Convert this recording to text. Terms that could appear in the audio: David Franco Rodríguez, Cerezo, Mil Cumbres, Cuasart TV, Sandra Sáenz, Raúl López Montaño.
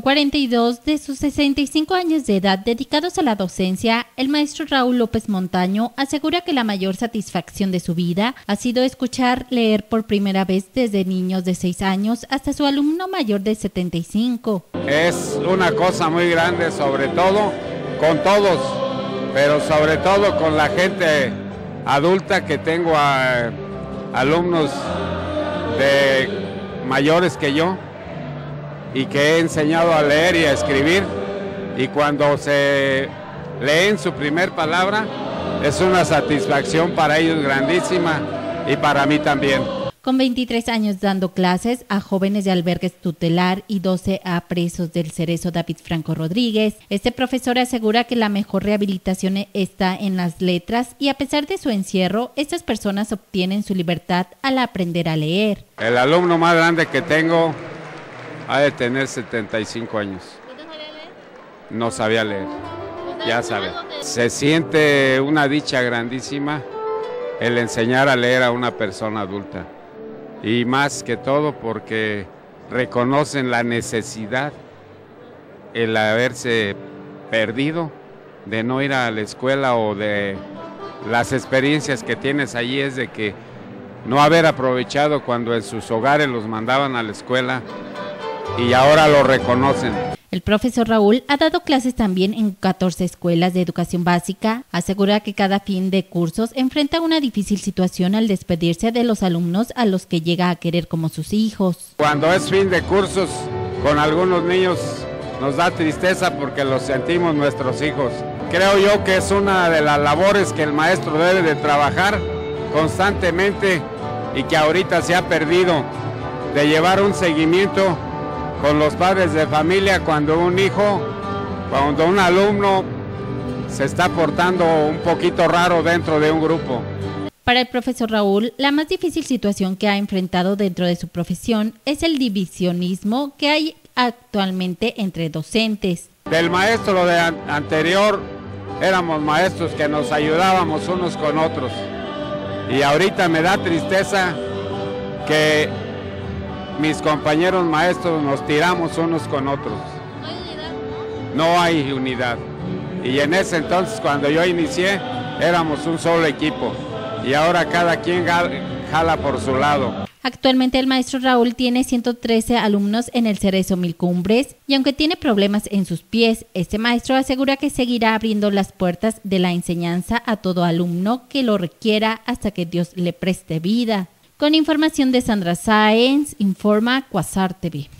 Con 42 de sus 65 años de edad dedicados a la docencia, el maestro Raúl López Montaño asegura que la mayor satisfacción de su vida ha sido escuchar leer por primera vez desde niños de 6 años hasta su alumno mayor de 75. Es una cosa muy grande, sobre todo con todos, pero sobre todo con la gente adulta, que tengo a alumnos de mayores que yo, y que he enseñado a leer y a escribir, y cuando se leen su primer palabra es una satisfacción para ellos grandísima, y para mí también. Con 23 años dando clases a jóvenes de albergues tutelar y 12 a presos del Cerezo David Franco Rodríguez, este profesor asegura que la mejor rehabilitación está en las letras, y a pesar de su encierro, estas personas obtienen su libertad al aprender a leer. El alumno más grande que tengo ha de tener 75 años. ¿Usted sabía leer? No sabía leer, ya sabe. Se siente una dicha grandísima el enseñar a leer a una persona adulta. Y más que todo porque reconocen la necesidad, el haberse perdido de no ir a la escuela, o de las experiencias que tienes allí es de que no haber aprovechado cuando en sus hogares los mandaban a la escuela, y ahora lo reconocen. El profesor Raúl ha dado clases también en 14 escuelas de educación básica. Asegura que cada fin de cursos enfrenta una difícil situación al despedirse de los alumnos a los que llega a querer como sus hijos. Cuando es fin de cursos, con algunos niños nos da tristeza porque los sentimos nuestros hijos. Creo yo que es una de las labores que el maestro debe de trabajar constantemente, y que ahorita se ha perdido, de llevar un seguimiento con los padres de familia cuando un hijo, cuando un alumno se está portando un poquito raro dentro de un grupo. Para el profesor Raúl, la más difícil situación que ha enfrentado dentro de su profesión es el divisionismo que hay actualmente entre docentes. Del maestro de anterior éramos maestros que nos ayudábamos unos con otros, y ahorita me da tristeza que mis compañeros maestros nos tiramos unos con otros. No hay unidad, ¿no? No hay unidad. Y en ese entonces, cuando yo inicié, éramos un solo equipo, y ahora cada quien jala por su lado. Actualmente el maestro Raúl tiene 113 alumnos en el Cerezo Mil Cumbres, y aunque tiene problemas en sus pies, este maestro asegura que seguirá abriendo las puertas de la enseñanza a todo alumno que lo requiera hasta que Dios le preste vida. Con información de Sandra Sáenz, informa Cuasart TV.